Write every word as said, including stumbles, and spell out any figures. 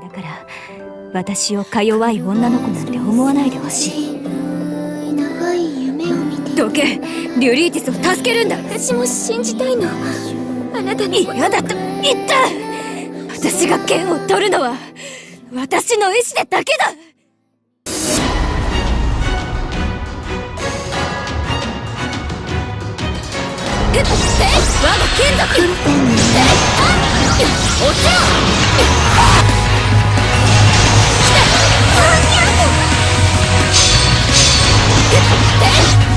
だから私をか弱い女の子なんて思わないでほしい。長い夢を見てどけ。リュリーティスを助けるんだ。私も信じたいの。あなたに嫌だと言った。私が剣を取るのは私の意志でだけだ。えっ、我が剣だってお茶をえっ